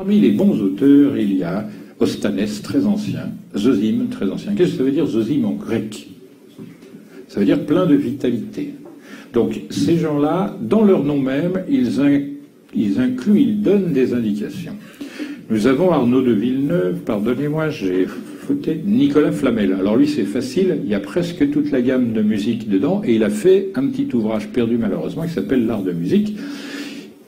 Parmi les bons auteurs, il y a Ostanès, très ancien, Zosim, très ancien. Qu'est-ce que ça veut dire Zosim en grec? Ça veut dire plein de vitalité. Donc ces gens-là, dans leur nom même, ils incluent, ils donnent des indications. Nous avons Arnaud de Villeneuve, pardonnez-moi, j'ai fauté, Nicolas Flamel. Alors lui, c'est facile, il y a presque toute la gamme de musique dedans, et il a fait un petit ouvrage perdu malheureusement qui s'appelle L'art de musique.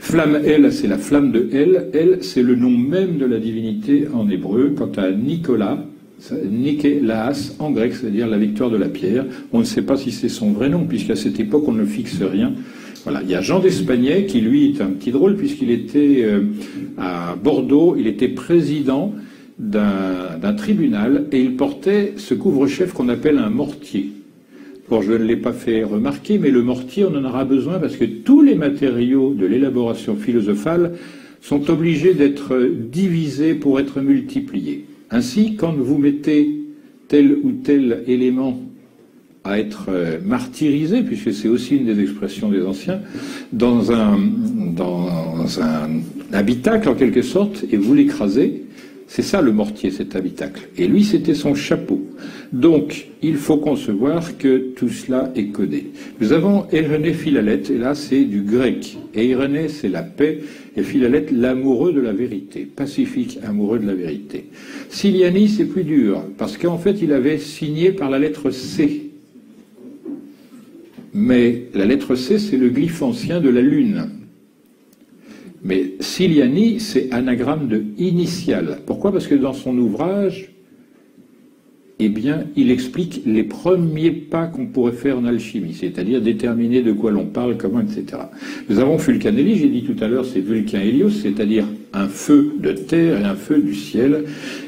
Flamme, elle, c'est la flamme de El. El, c'est le nom même de la divinité en hébreu. Quant à Nicolas, Nikélaas, en grec, c'est-à-dire la victoire de la pierre. On ne sait pas si c'est son vrai nom, puisqu'à cette époque, on ne fixe rien. Voilà. Il y a Jean d'Espagnet, qui lui est un petit drôle, puisqu'il était à Bordeaux, il était président d'un tribunal, et il portait ce couvre-chef qu'on appelle un mortier. Bon, je ne l'ai pas fait remarquer, mais le mortier, on en aura besoin parce que tous les matériaux de l'élaboration philosophale sont obligés d'être divisés pour être multipliés. Ainsi, quand vous mettez tel ou tel élément à être martyrisé, puisque c'est aussi une des expressions des anciens, dans un habitacle en quelque sorte, et vous l'écrasez, c'est ça le mortier, cet habitacle. Et lui, c'était son chapeau. Donc, il faut concevoir que tout cela est codé. Nous avons Irénée Philalète, et là, c'est du grec. Et Irénée, c'est la paix, et Philalète, l'amoureux de la vérité, pacifique, amoureux de la vérité. Siliani, c'est plus dur, parce qu'en fait, il avait signé par la lettre C. Mais la lettre C, c'est le glyphe ancien de la Lune. Mais Siliani, c'est anagramme de initial. Pourquoi? Parce que dans son ouvrage, eh bien, il explique les premiers pas qu'on pourrait faire en alchimie, c'est-à-dire déterminer de quoi l'on parle, comment, etc. Nous avons Fulcanelli, j'ai dit tout à l'heure, c'est Vulcain Hélios, c'est-à-dire un feu de terre et un feu du ciel.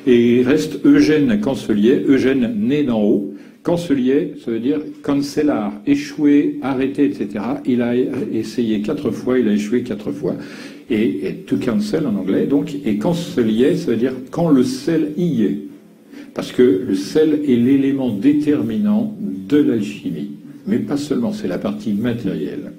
Et il reste Eugène Cancelier, Eugène né d'en haut. Cancelier, ça veut dire cancellar, échouer, arrêter, etc. Il a essayé 4 fois, il a échoué 4 fois. Et to cancel en anglais, donc, et cancelier, ça veut dire quand le sel y est. Parce que le sel est l'élément déterminant de l'alchimie. Mais pas seulement, c'est la partie matérielle.